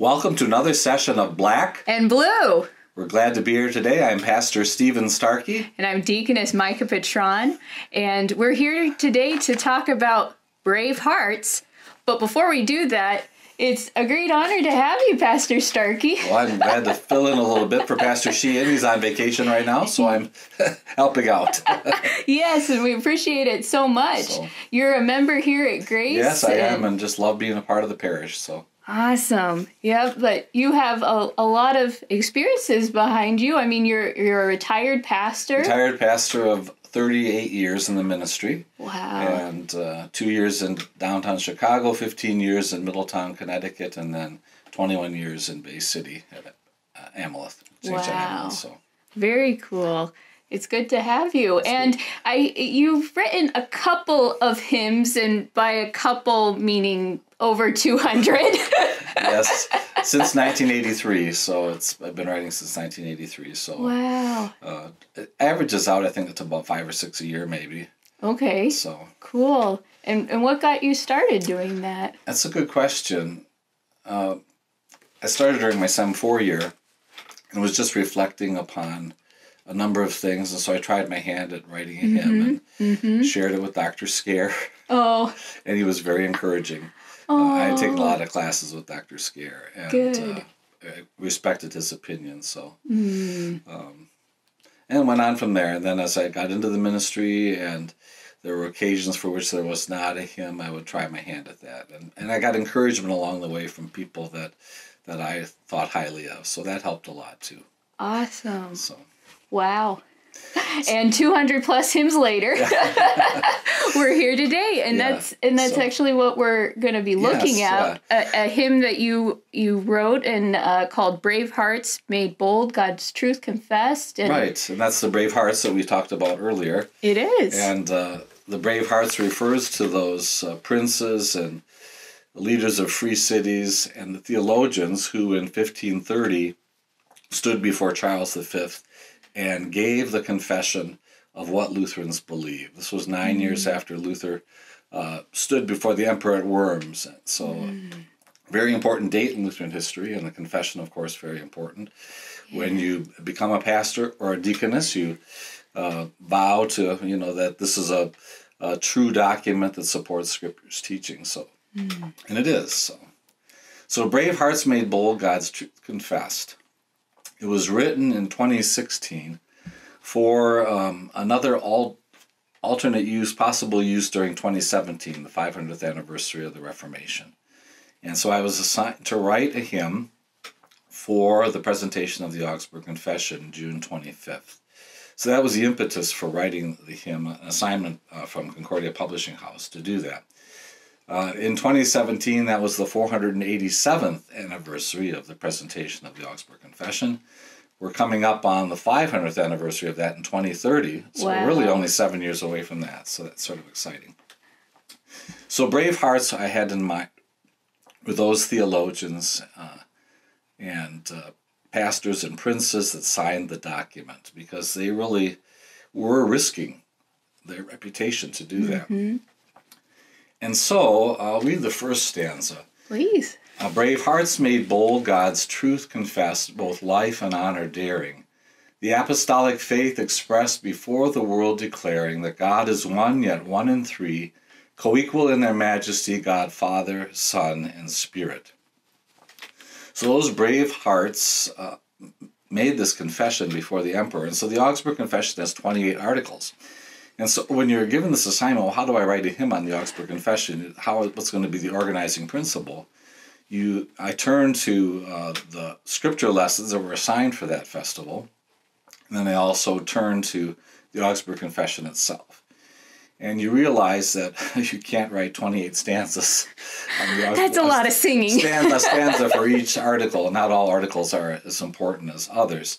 Welcome to another session of Black and Blue. We're glad to be here today. I'm Pastor Stephen Starkey. And I'm Deaconess Micah Patron. And we're here today to talk about brave hearts. But before we do that, it's a great honor to have you, Pastor Starkey. Well, I'm glad to fill in a little bit for Pastor Sheehan. He's on vacation right now, so I'm helping out. Yes, and we appreciate it so much. So, you're a member here at Grace. Yes, I am, and just love being a part of the parish. So awesome. Yeah, but you have a lot of experiences behind you. I mean, you're a retired pastor. Retired pastor of 38 years in the ministry. Wow. And 2 years in downtown Chicago, 15 years in Middletown, Connecticut, and then 21 years in Bay City at Amelith. Wow. Amelith, so. Very cool. It's good to have you. That's and good. You've written a couple of hymns, and by a couple meaning over 200. Yes, since 1983. So I've been writing since 1983. So wow, it averages out. I think it's about 5 or 6 a year, maybe. Okay. So cool. And what got you started doing that? That's a good question. I started during my Sem 4 year, and was just reflecting upon a number of things, and so I tried my hand at writing a hymn and shared it with Dr. Starke. Oh. And he was very encouraging. Oh. I had taken a lot of classes with Dr. Starke, and good. I respected his opinion, so. And went on from there, and then as I got into the ministry, and there were occasions for which there was not a hymn, I would try my hand at that. And I got encouragement along the way from people that I thought highly of, so that helped a lot, too. Awesome. So. Wow. And 200 plus hymns later, we're here today. And yeah, that's so, actually what we're going to be looking at. A hymn that you wrote and called Brave Hearts Made Bold, God's Truth Confessed. And right. And that's the brave hearts that we talked about earlier. It is. And the brave hearts refers to those princes and leaders of free cities and the theologians who in 1530 stood before Charles V and gave the confession of what Lutherans believe. This was 9 years after Luther stood before the emperor at Worms. So very important date in Lutheran history, and the confession, of course, very important. Yeah. When you become a pastor or a deaconess, you vow to, you know, that this is a true document that supports Scripture's teaching. So, and it is. So Brave Hearts Made Bold, God's Truth Confessed. It was written in 2016 for another alternate use, possible use during 2017, the 500th anniversary of the Reformation. And so I was assigned to write a hymn for the presentation of the Augsburg Confession, June 25th. So that was the impetus for writing the hymn, an assignment from Concordia Publishing House to do that. In 2017, that was the 487th anniversary of the presentation of the Augsburg Confession. We're coming up on the 500th anniversary of that in 2030, so wow, we're really only 7 years away from that, so that's sort of exciting. So Brave Hearts I had in mind were those theologians and pastors and princes that signed the document, because they really were risking their reputation to do that. And so, I'll read the first stanza. Please. Brave hearts made bold, God's truth confessed, both life and honor daring. The apostolic faith expressed before the world declaring that God is one, yet one in three, co-equal in their majesty, God, Father, Son, and Spirit. So those brave hearts made this confession before the emperor. And so the Augsburg Confession has 28 articles. And so when you're given this assignment, well, how do I write a hymn on the Augsburg Confession? What's going to be the organizing principle? I turned to the scripture lessons that were assigned for that festival. And then I also turned to the Augsburg Confession itself. And you realize that you can't write 28 stanzas. That's a lot of singing. A stanza for each article. And not all articles are as important as others.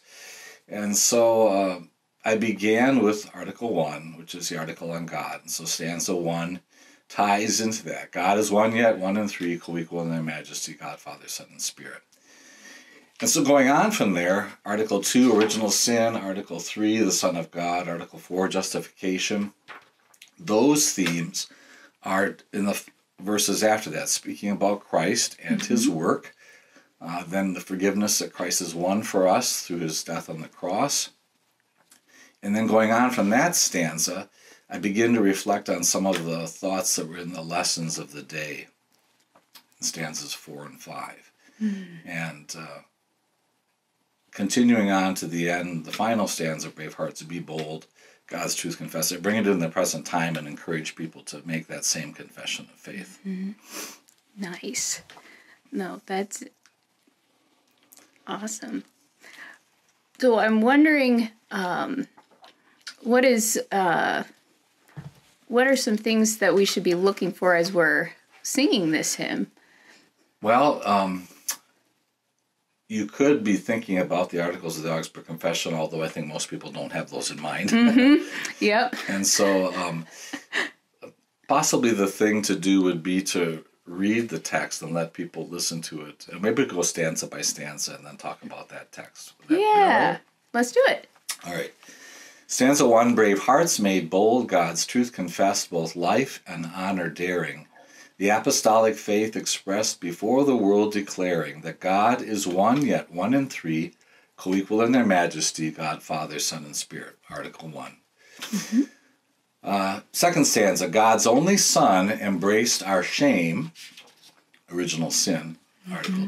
And so I began with Article 1, which is the article on God. And so stanza 1 ties into that. God is one, yet one in three, co-equal in their majesty, God, Father, Son, and Spirit. And so going on from there, Article 2, original sin, Article 3, the Son of God, Article 4, justification. Those themes are in the verses after that, speaking about Christ and his work, Then the forgiveness that Christ has won for us through his death on the cross. And then going on from that stanza, I begin to reflect on some of the thoughts that were in the lessons of the day, in stanzas 4 and 5. And continuing on to the end, the final stanza of Brave Hearts, be bold, God's truth confess it. Bring it in the present time and encourage people to make that same confession of faith. Mm-hmm. Nice. No, that's awesome. So I'm wondering, what are some things that we should be looking for as we're singing this hymn? Well, you could be thinking about the articles of the Augsburg Confession, although I think most people don't have those in mind. Mm-hmm. Yep. And so possibly the thing to do would be to read the text and let people listen to it. And maybe go stanza by stanza and then talk about that text. Yeah, let's do it. All right. Stanza 1, brave hearts made bold, God's truth confessed, both life and honor daring. The apostolic faith expressed before the world declaring that God is one, yet one in three, co-equal in their majesty, God, Father, Son, and Spirit. Article 1. Mm-hmm. Second stanza, God's only Son embraced our shame, original sin. Mm-hmm. Article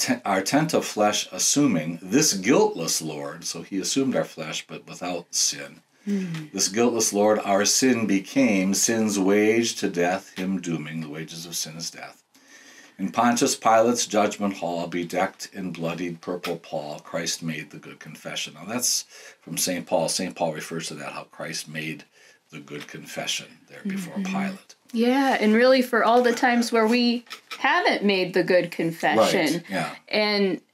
2. Our tent of flesh assuming, this guiltless Lord, so he assumed our flesh, but without sin. Mm. This guiltless Lord, our sin became, sin's wage to death, him dooming, the wages of sin is death. In Pontius Pilate's judgment hall, bedecked in bloodied purple pall, Christ made the good confession. Now that's from St. Paul. St. Paul refers to that, how Christ made the good confession there before Pilate. Yeah, and really for all the times where we haven't made the good confession. Right, yeah.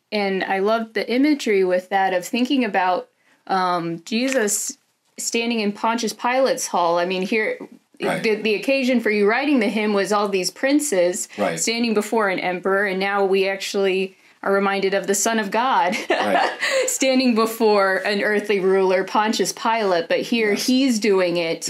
And I love the imagery with that of thinking about Jesus standing in Pontius Pilate's hall. I mean, here, right. the occasion for you writing the hymn was all these princes standing before an emperor, and now we actually are reminded of the Son of God standing before an earthly ruler, Pontius Pilate, but here he's doing it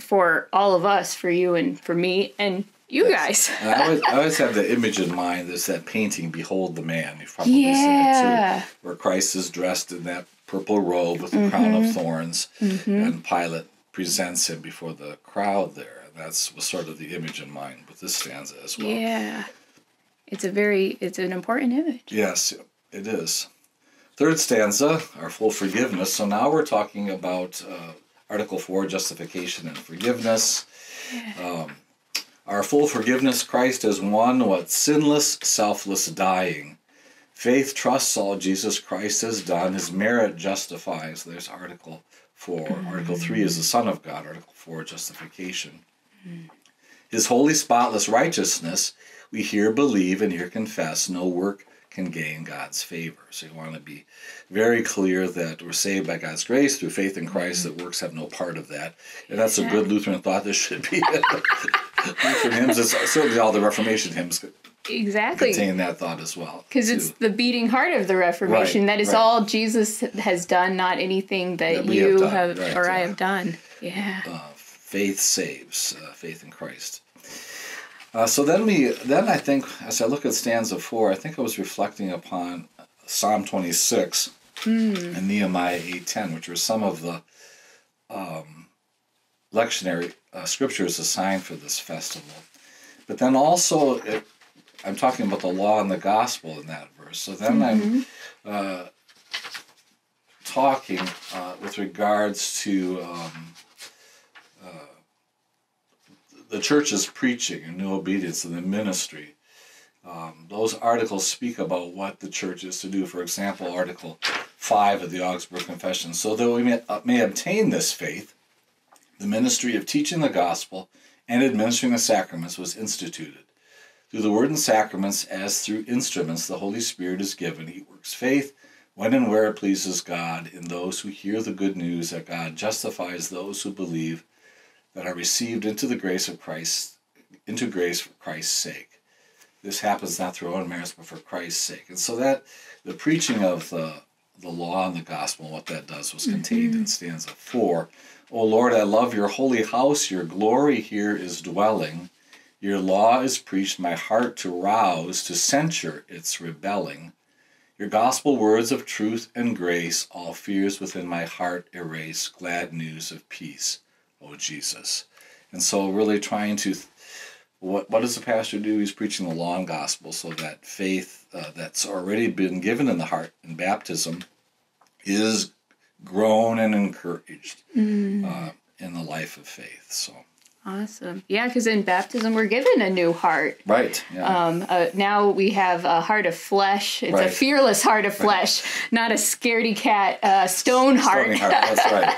for all of us, for you and for me and you guys. And I always have the image in mind. There's that painting, Behold the Man. You've probably seen it too, where Christ is dressed in that purple robe with a crown of thorns, and Pilate presents him before the crowd there. And that was sort of the image in mind with this stanza as well. Yeah, it's an important image. Yes, it is. Third stanza, our full forgiveness. So now we're talking about Article 4, justification and forgiveness. Yeah. Our full forgiveness, Christ has won what sinless, selfless dying. Faith trusts all Jesus Christ has done. His merit justifies. There's Article 4. Article 3 is the Son of God. Article 4, justification. His holy, spotless righteousness, we here believe and here confess. No work can gain God's favor. So you want to be very clear that we're saved by God's grace through faith in Christ, that works have no part of that. And that's a good Lutheran thought. This should be Lutheran hymns. It's certainly all the Reformation hymns contain that thought as well. Because it's the beating heart of the Reformation. That is all Jesus has done, not anything that you have done, I have done. Yeah. Faith saves. Faith in Christ. So then I think, as I look at stanza 4, I think I was reflecting upon Psalm 26 and Nehemiah 8:10, which were some of the lectionary scriptures assigned for this festival. But then also, I'm talking about the law and the gospel in that verse. So then I'm talking with regards to the church's preaching and new obedience in the ministry. Those articles speak about what the church is to do. For example, Article 5 of the Augsburg Confession. So that we may obtain this faith, the ministry of teaching the gospel and administering the sacraments was instituted. Through the word and sacraments, as through instruments, the Holy Spirit is given. He works faith when and where it pleases God in those who hear the good news that God justifies those who believe, that are received into grace for Christ's sake. This happens not through our own merits, but for Christ's sake. And so that the preaching of the law and the gospel and what that does was contained in stanza 4. O Lord, I love your holy house, your glory here is dwelling. Your law is preached, my heart to rouse, to censure its rebelling. Your gospel words of truth and grace, all fears within my heart erase, glad news of peace, O Jesus. And so really trying to, what does the pastor do? He's preaching the law and gospel, so that faith that's already been given in the heart in baptism is grown and encouraged in the life of faith. So. Awesome. Yeah, because in baptism, we're given a new heart. Right. Yeah. Now we have a heart of flesh. It's a fearless heart of flesh, not a scaredy cat stone heart. Stony heart, that's right.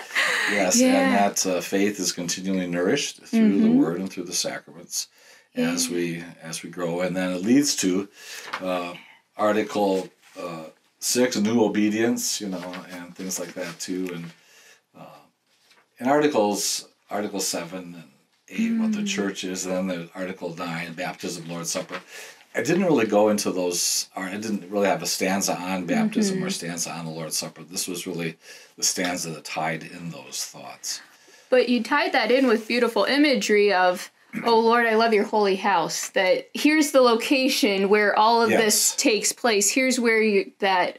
Yes, and that faith is continually nourished through the Word and through the sacraments as we grow. And then it leads to Article 6, new obedience, you know, and things like that, too. And in Article 7 and 8, what the church is, and then the Article 9, baptism, Lord's Supper. I didn't really go into those, or I didn't really have a stanza on baptism or stanza on the Lord's Supper. This was really the stanza that tied in those thoughts. But you tied that in with beautiful imagery of, oh Lord, I love your holy house, that here's the location where all of this takes place. Here's where you, that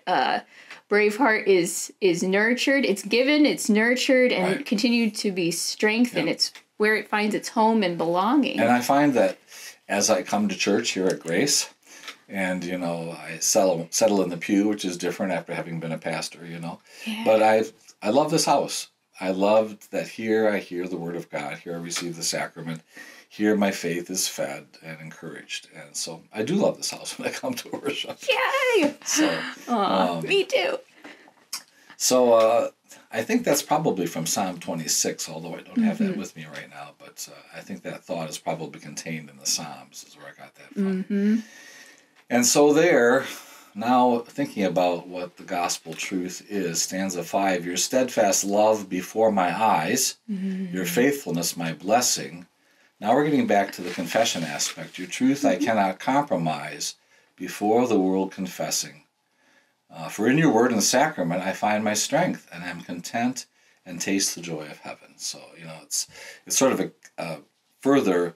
brave heart is nurtured. It's given, it's nurtured, and continued to be strengthened. It's where it finds its home and belonging. And I find that as I come to church here at Grace, and, you know, I settle in the pew, which is different after having been a pastor, you know. Yeah. But I love this house. I loved that here I hear the Word of God, here I receive the sacrament, here my faith is fed and encouraged. And so I do love this house when I come to worship. Yay! So, aww, me too. So, I think that's probably from Psalm 26, although I don't have that with me right now, but I think that thought is probably contained in the Psalms is where I got that from. And so there, now thinking about what the gospel truth is, stanza 5, your steadfast love before my eyes, your faithfulness my blessing. Now we're getting back to the confession aspect. Your truth I cannot compromise before the world confessing. For in your word and sacrament I find my strength, and I'm content and taste the joy of heaven. So, you know, it's sort of a further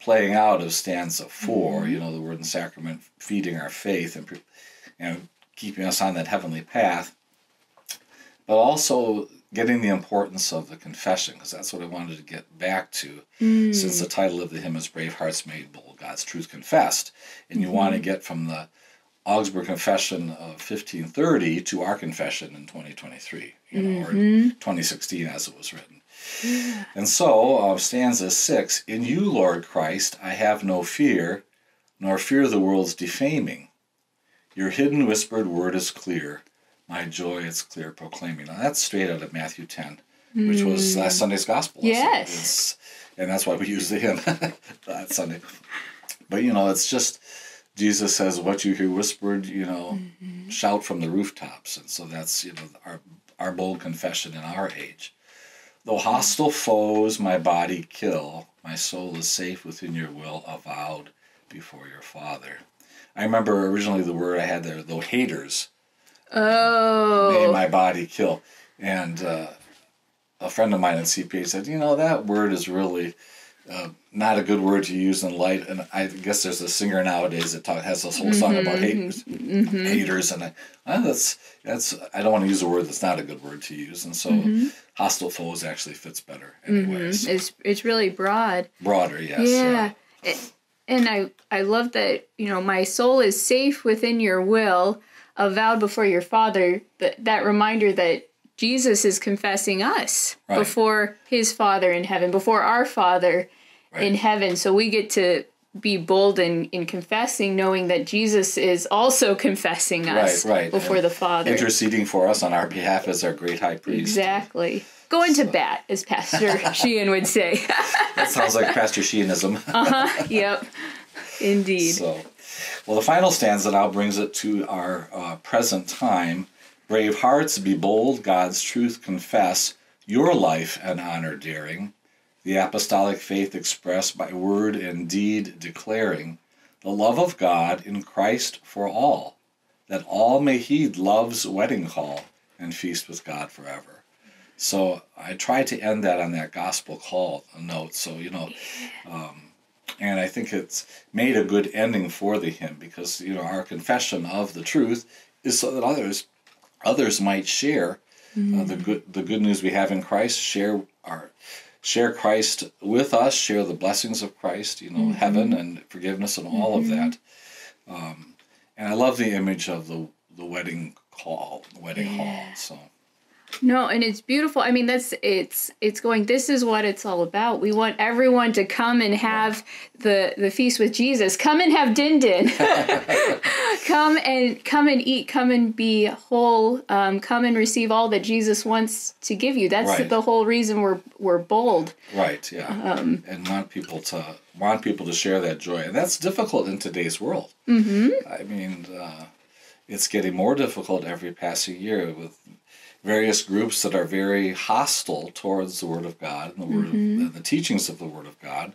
playing out of stanza 4, you know, the word and sacrament feeding our faith and, keeping us on that heavenly path, but also getting the importance of the confession, because that's what I wanted to get back to, since the title of the hymn is Brave Hearts Made Bold, God's Truth Confessed, and you want to get from the Augsburg Confession of 1530 to our confession in 2023, you know, or 2016 as it was written. And so, stanza 6, in you, Lord Christ, I have no fear, nor fear the world's defaming. Your hidden whispered word is clear, my joy it's clear proclaiming. Now that's straight out of Matthew 10, which was last Sunday's gospel. Yes. And that's why we used the hymn that Sunday. But, you know, it's just... Jesus says, what you hear whispered, you know, shout from the rooftops. And so that's, you know, our bold confession in our age. Though hostile foes my body kill, my soul is safe within your will, avowed before your Father. I remember originally the word I had there, though haters may my body kill. And a friend of mine at CPA said, you know, that word is really... not a good word to use in light, and I guess there's a singer nowadays that has this whole song about haters, and I don't want to use a word that's not a good word to use, and so hostile foes actually fits better anyway. So. It's really broad. Broader, yes. Yeah, yeah. And I love that, you know, my soul is safe within your will, avowed before your Father. That reminder that Jesus is confessing us before his Father in heaven, before our Father in heaven. So we get to be bold in confessing, knowing that Jesus is also confessing us before the Father. Interceding for us on our behalf as our great high priest. Exactly. Going to bat, as Pastor Sheehan would say. That sounds like Pastor Sheehanism. Yep. Indeed. So, well, the final stanza now brings it to our present time. Brave hearts, be bold, God's truth confess, your life an honor daring, the apostolic faith expressed by word and deed declaring, the love of God in Christ for all, that all may heed love's wedding call and feast with God forever. So I try to end that on that gospel call note. So, you know, And I think it's made a good ending for the hymn, because, you know, our confession of the truth is so that others might share the good news we have in Christ, share Christ with us, share the blessings of Christ, you know, heaven and forgiveness and all of that. And I love the image of the wedding call, the wedding hall. So. No, and it's beautiful. I mean, that's it's going, this is what it's all about. We want everyone to come and have the feast with Jesus. Come and have din-din. come and eat. Come and be whole. Come and receive all that Jesus wants to give you. That's the whole reason we're bold. Right. Yeah. And want people to share that joy, and that's difficult in today's world. I mean, it's getting more difficult every passing year with various groups that are very hostile towards the Word of God and the Word of the teachings of the Word of God,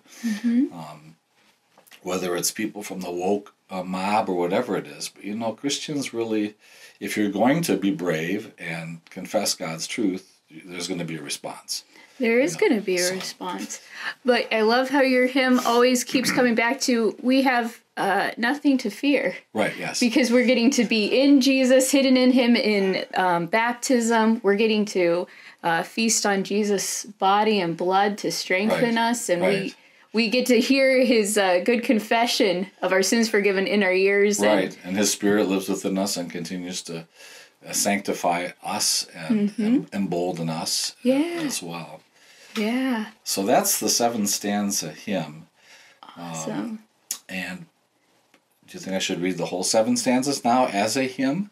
whether it's people from the woke mob or whatever it is. But, you know, Christians really, if you're going to be brave and confess God's truth, there's going to be a response. There is going to be a response. But I love how your hymn always keeps coming back to, we have nothing to fear. Right, yes. Because we're getting to be in Jesus, hidden in him in baptism. We're getting to feast on Jesus' body and blood to strengthen us. And we get to hear his good confession of our sins forgiven in our ears. Right, and his Spirit lives within us and continues to sanctify us and embolden us as well. Yeah. So that's the 7-stanza hymn. Awesome. And do you think I should read the whole 7 stanzas now as a hymn?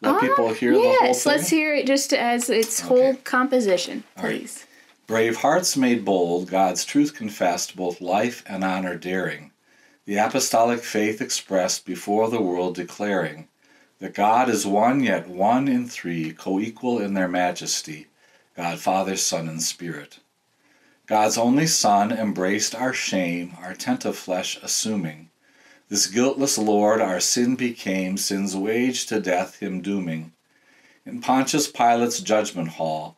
Let people hear the whole thing? Yes, let's hear it just as its whole composition, please. Right. Brave hearts made bold, God's truth confessed, both life and honor daring. The apostolic faith expressed before the world declaring that God is one, yet one in three, co-equal in their majesty, God, Father, Son, and Spirit. God's only Son embraced our shame, our tent of flesh assuming. This guiltless Lord our sin became, sin's wage to death him dooming. In Pontius Pilate's judgment hall,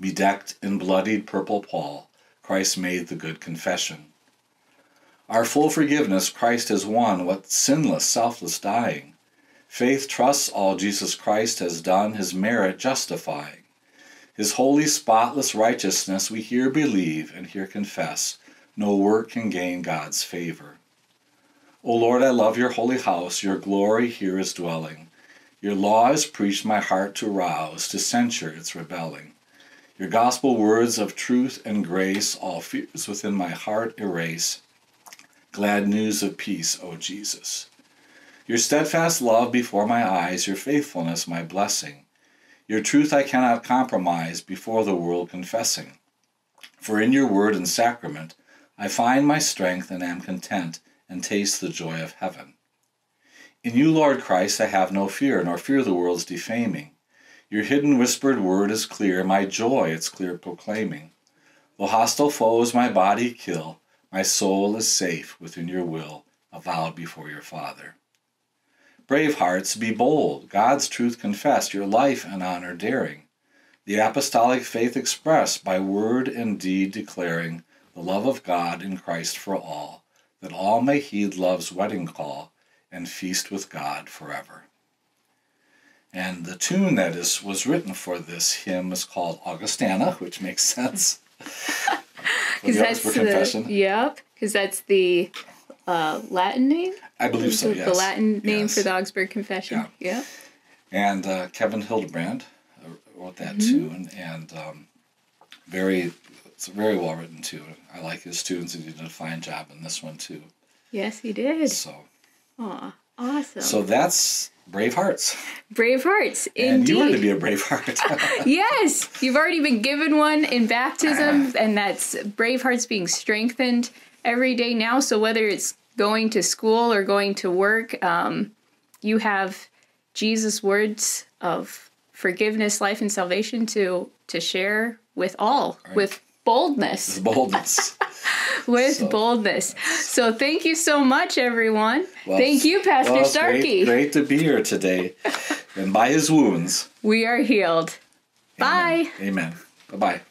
bedecked in bloodied purple pall, Christ made the good confession. Our full forgiveness Christ has won, what sinless, selfless dying. Faith trusts all Jesus Christ has done, his merit justifying. His holy, spotless righteousness we here believe and here confess. No work can gain God's favor. O Lord, I love your holy house. Your glory here is dwelling. Your law is preached, my heart to rouse, to censure its rebelling. Your gospel words of truth and grace all fears within my heart erase. Glad news of peace, O Jesus. Your steadfast love before my eyes, your faithfulness my blessing. Your truth I cannot compromise before the world confessing. For in your word and sacrament I find my strength and am content and taste the joy of heaven. In you, Lord Christ, I have no fear, nor fear the world's defaming. Your hidden whispered word is clear, my joy its clear proclaiming. Though hostile foes my body kill, my soul is safe within your will, avowed before your Father. Brave hearts, be bold, God's truth confess, your life and honor daring. The apostolic faith express, by word and deed declaring the love of God in Christ for all, that all may heed love's wedding call and feast with God forever. And the tune that was written for this hymn is called Augustana, which makes sense. Because that's the, because that's the Latin name? I believe so, yes. The Latin name for the Augsburg Confession. Yeah. And Kevin Hildebrand wrote that tune, and it's a very well-written tune. I like his tunes, and he did a fine job in this one, too. Yes, he did. So. Aw, awesome. So that's Brave Hearts. Brave Hearts, indeed. And you want to be a brave heart. Yes, you've already been given one in baptism, and that's brave hearts being strengthened every day now. So whether it's going to school or going to work, you have Jesus' words of forgiveness, life, and salvation to share with all, with boldness. With boldness. So thank you so much, everyone. Well, thank you, Pastor Starkey. Great to be here today. And by his wounds, we are healed. Amen. Bye. Amen. Bye-bye.